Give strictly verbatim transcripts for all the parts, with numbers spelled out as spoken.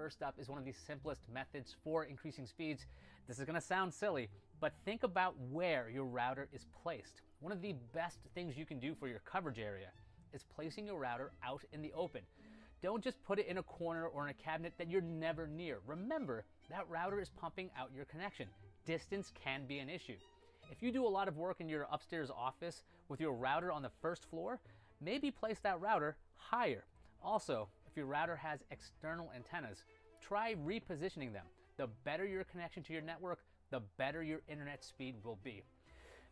first up is one of the simplest methods for increasing speeds. This is gonna sound silly, but think about where your router is placed. One of the best things you can do for your coverage area is placing your router out in the open. Don't just put it in a corner or in a cabinet that you're never near. Remember, that router is pumping out your connection. Distance can be an issue. If you do a lot of work in your upstairs office with your router on the first floor, maybe place that router higher. Also, if your router has external antennas, try repositioning them. The better your connection to your network, the better your internet speed will be.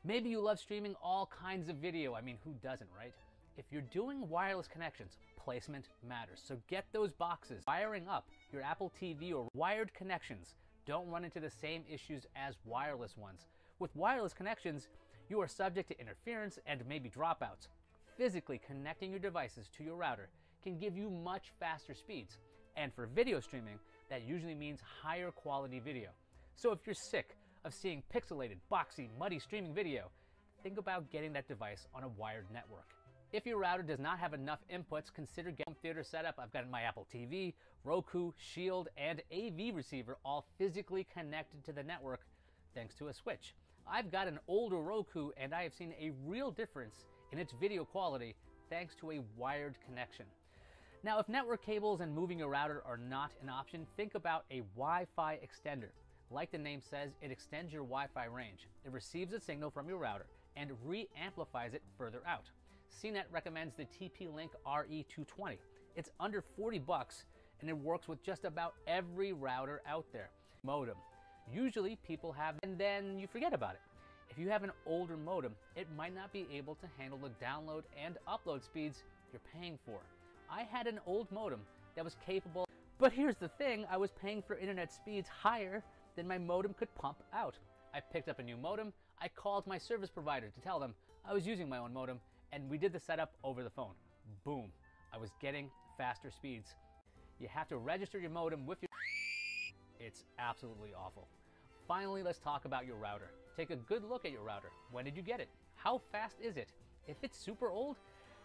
Maybe you love streaming all kinds of video. I mean, who doesn't, right? If you're doing wireless connections, placement matters. So get those boxes. Wiring up your Apple T V or wired connections don't run into the same issues as wireless ones. With wireless connections, you are subject to interference and maybe dropouts. Physically connecting your devices to your router can give you much faster speeds. And for video streaming, that usually means higher quality video. So if you're sick of seeing pixelated, boxy, muddy streaming video, think about getting that device on a wired network. If your router does not have enough inputs, consider getting a home theater setup. I've got my Apple T V, Roku, Shield, and A V receiver all physically connected to the network thanks to a switch. I've got an older Roku and I have seen a real difference in its video quality thanks to a wired connection. Now, if network cables and moving your router are not an option, think about a Wi-Fi extender. Like the name says, it extends your Wi-Fi range. It receives a signal from your router and re-amplifies it further out. C net recommends the T P-Link R E two twenty. It's under forty bucks and it works with just about every router out there. Modem. Usually people have, and then you forget about it. If you have an older modem, it might not be able to handle the download and upload speeds you're paying for. I had an old modem that was capable, but here's the thing, I was paying for internet speeds higher than my modem could pump out. I picked up a new modem, I called my service provider to tell them I was using my own modem, and we did the setup over the phone. Boom, I was getting faster speeds. You have to register your modem with your... It's absolutely awful. Finally, let's talk about your router. Take a good look at your router. When did you get it? How fast is it? If it's super old,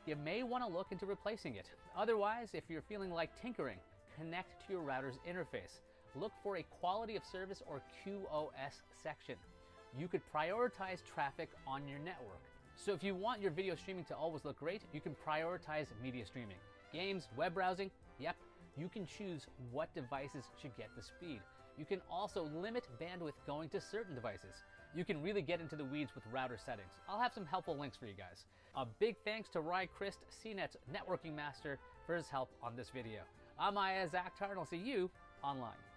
you may want to look into replacing it. Otherwise, if you're feeling like tinkering, connect to your router's interface. Look for a quality of service or Q o S section. You could prioritize traffic on your network. So if you want your video streaming to always look great, you can prioritize media streaming. Games, web browsing, yep. You can choose what devices should get the speed. You can also limit bandwidth going to certain devices. You can really get into the weeds with router settings. I'll have some helpful links for you guys. A big thanks to Rich Crist, C net's networking master, for his help on this video. I'm Maya Zakhtar, and I'll see you online.